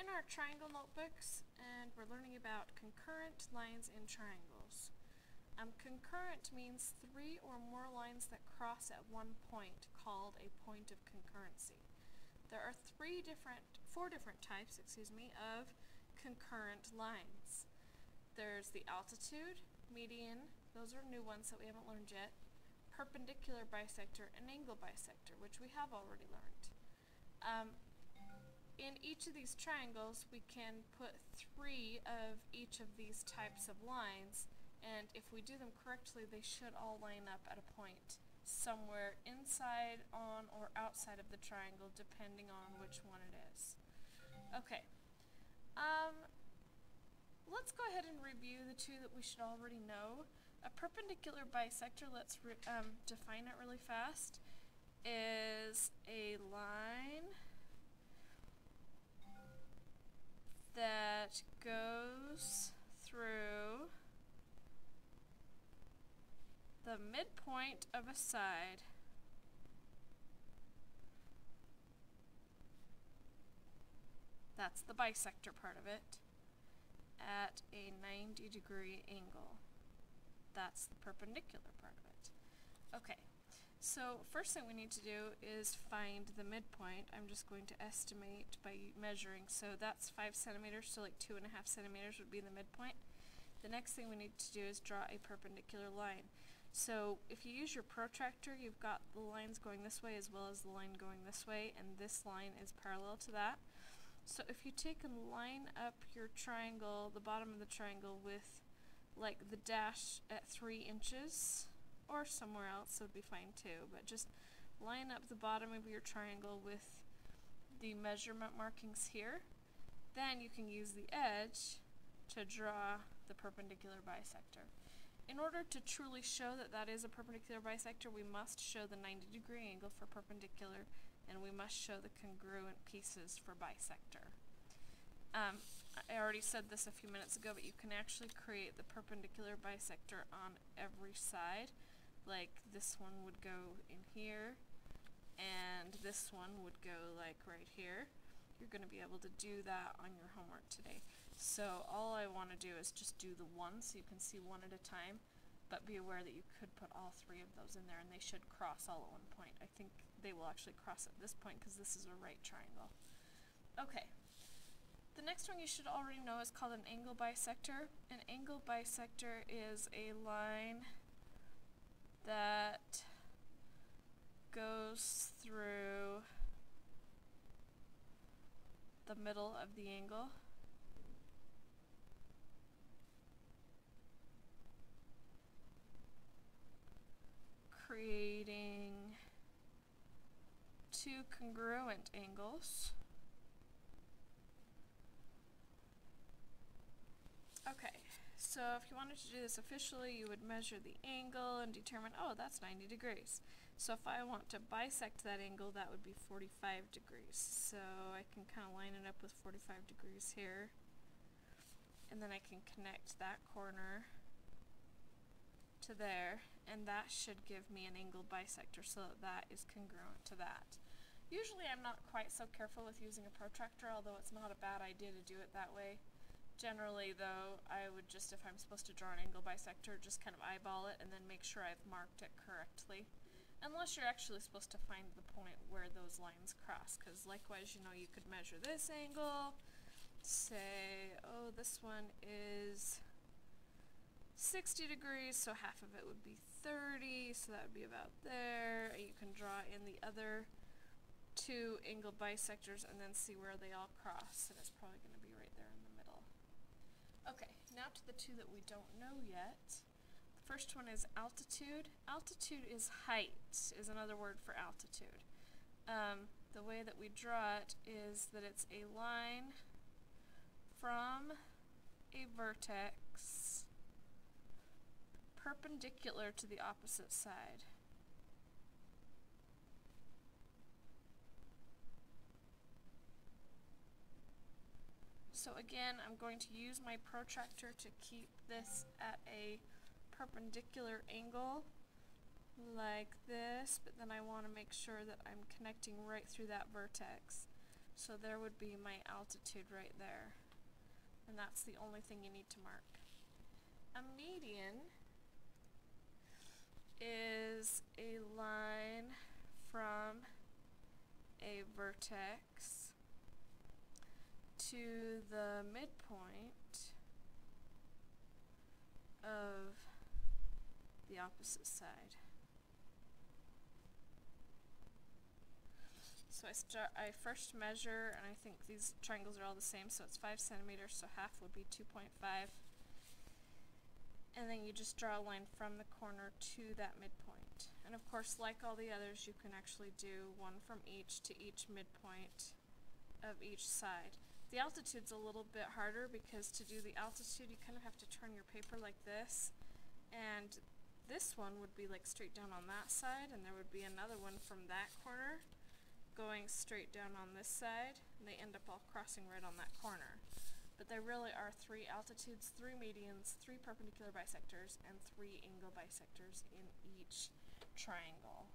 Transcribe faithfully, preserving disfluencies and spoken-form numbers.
in our triangle notebooks, and we're learning about concurrent lines in triangles. Um, concurrent means three or more lines that cross at one point, called a point of concurrency. There are three different, four different types, excuse me, of concurrent lines. There's the altitude, median, those are new ones that we haven't learned yet, perpendicular bisector, and angle bisector, which we have already learned. Um, in each of these triangles, we can put three of each of these types of lines, and if we do them correctly, they should all line up at a point somewhere inside, on, or outside of the triangle, depending on which one it is. Okay. Um, Let's go ahead and review the two that we should already know. A perpendicular bisector, let's re um, define it really fast, is a line that goes through the midpoint of a side — that's the bisector part of it — at a ninety degree angle. That's the perpendicular part of it. Okay, so first thing we need to do is find the midpoint. I'm just going to estimate by measuring. So that's five centimeters, so like two and a half centimeters would be the midpoint. The next thing we need to do is draw a perpendicular line. So if you use your protractor, you've got the lines going this way as well as the line going this way, and this line is parallel to that. So if you take and line up your triangle, the bottom of the triangle, with like the dash at three inches, or somewhere else would be fine too, but just line up the bottom of your triangle with the measurement markings here, then you can use the edge to draw the perpendicular bisector. In order to truly show that that is a perpendicular bisector, we must show the ninety degree angle for perpendicular, and we must show the congruent pieces for bisector. Um, I already said this a few minutes ago, but you can actually create the perpendicular bisector on every side. Like this one would go in here, and this one would go like right here. You're going to be able to do that on your homework today. So all I want to do is just do the one so you can see one at a time. But be aware that you could put all three of those in there, and they should cross all at one point. I think they will actually cross at this point because this is a right triangle. Okay, the next one you should already know is called an angle bisector. An angle bisector is a line that goes through the middle of the angle. Creating two congruent angles. Okay, so if you wanted to do this officially, you would measure the angle and determine, oh, that's ninety degrees. So if I want to bisect that angle, that would be forty-five degrees. So I can kind of line it up with forty-five degrees here, and then I can connect that corner to there, and that should give me an angle bisector so that, that is congruent to that. Usually I'm not quite so careful with using a protractor, although it's not a bad idea to do it that way. Generally though, I would just, if I'm supposed to draw an angle bisector, just kind of eyeball it and then make sure I've marked it correctly. Unless you're actually supposed to find the point where those lines cross, because likewise, you know, you could measure this angle, say, oh, this one is sixty degrees, so half of it would be thirty, so that would be about there. And you can draw in the other two angle bisectors and then see where they all cross, and it's probably going to be right there in the middle. Okay, now to the two that we don't know yet. The first one is altitude. Altitude is height, is another word for altitude. Um, the way that we draw it is that it's a line from a vertex perpendicular to the opposite side. So again, I'm going to use my protractor to keep this at a perpendicular angle like this, but then I want to make sure that I'm connecting right through that vertex. So there would be my altitude right there. And that's the only thing you need to mark. A median is a line from a vertex to the midpoint of the opposite side. So I start. I first measure, and I think these triangles are all the same, so it's five centimeters, so half would be two point five. And then you just draw a line from the corner to that midpoint. And of course, like all the others, you can actually do one from each to each midpoint of each side. The altitude's a little bit harder because to do the altitude, you kind of have to turn your paper like this, and this one would be like straight down on that side, and there would be another one from that corner going straight down on this side, and they end up all crossing right on that corner. But there really are three altitudes, three medians, three perpendicular bisectors, and three angle bisectors in each triangle.